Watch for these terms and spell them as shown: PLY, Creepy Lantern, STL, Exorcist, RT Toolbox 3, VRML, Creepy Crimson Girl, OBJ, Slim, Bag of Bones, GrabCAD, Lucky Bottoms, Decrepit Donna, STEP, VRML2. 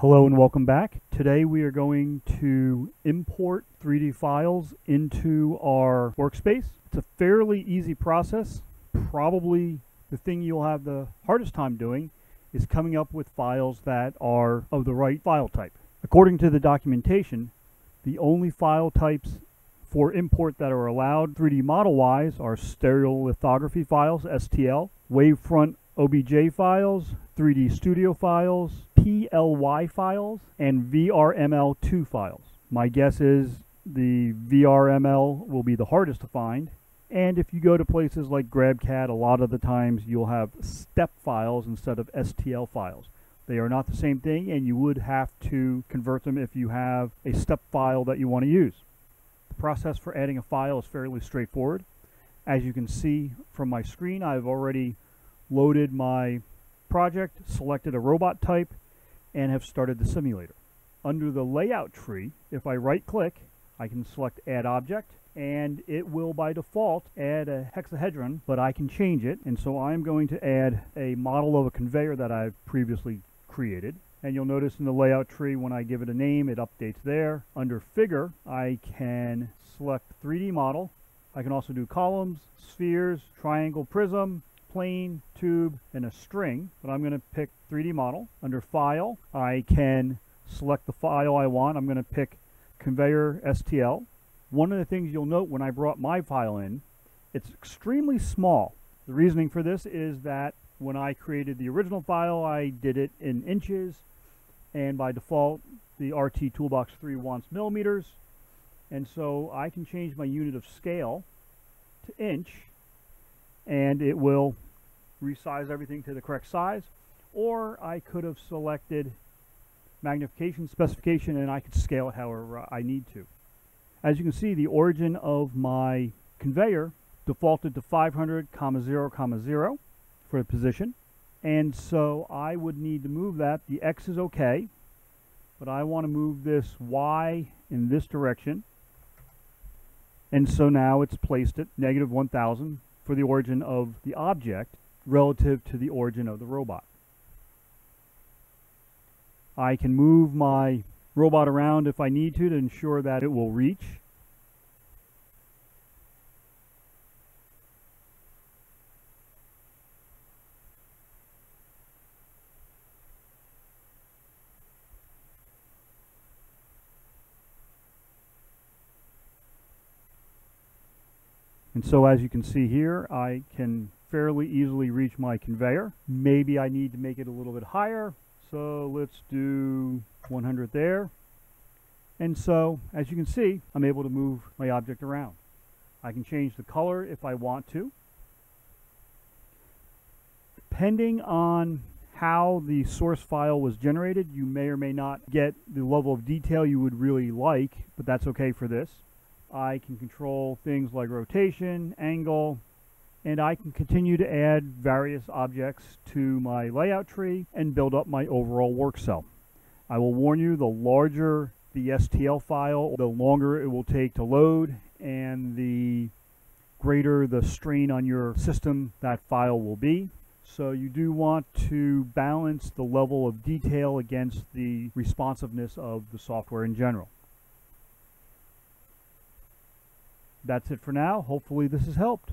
Hello and welcome back. Today we are going to import 3D files into our workspace. It's a fairly easy process. Probably the thing you'll have the hardest time doing is coming up with files that are of the right file type. According to the documentation, the only file types for import that are allowed 3D model-wise are stereolithography files, STL, wavefront OBJ files, 3D studio files, PLY files, and VRML2 files. My guess is the VRML will be the hardest to find. And if you go to places like GrabCAD, a lot of the times you'll have STEP files instead of STL files. They are not the same thing, and you would have to convert them if you have a STEP file that you want to use. The process for adding a file is fairly straightforward. As you can see from my screen, I've already loaded my project, selected a robot type, and have started the simulator. Under the layout tree, if I right-click, I can select Add Object, and it will by default add a hexahedron, but I can change it. And so I'm going to add a model of a conveyor that I've previously created. And you'll notice in the layout tree, when I give it a name, it updates there. Under Figure, I can select 3D model. I can also do columns, spheres, triangle, prism, plane, tube, and a string, but I'm going to pick 3D model. Under File, I can select the file I want. I'm going to pick Conveyor STL. One of the things you'll note when I brought my file in, it's extremely small. The reasoning for this is that when I created the original file, I did it in inches, and by default, the RT Toolbox 3 wants millimeters, and so I can change my unit of scale to inch, and it will resize everything to the correct size. Or I could have selected magnification specification and I could scale it however I need to. As you can see, the origin of my conveyor defaulted to 500,0,0,0 for the position. And so I would need to move that. The X is okay, but I want to move this Y in this direction. And so now it's placed at -1,000. For the origin of the object relative to the origin of the robot. I can move my robot around if I need to ensure that it will reach. And so as you can see here, I can fairly easily reach my conveyor. Maybe I need to make it a little bit higher. So let's do 100 there. And so as you can see, I'm able to move my object around. I can change the color if I want to. Depending on how the source file was generated, you may or may not get the level of detail you would really like, but that's okay for this. I can control things like rotation, angle, and I can continue to add various objects to my layout tree and build up my overall work cell. I will warn you, the larger the STL file, the longer it will take to load, and the greater the strain on your system that file will be. So you do want to balance the level of detail against the responsiveness of the software in general. That's it for now. Hopefully this has helped.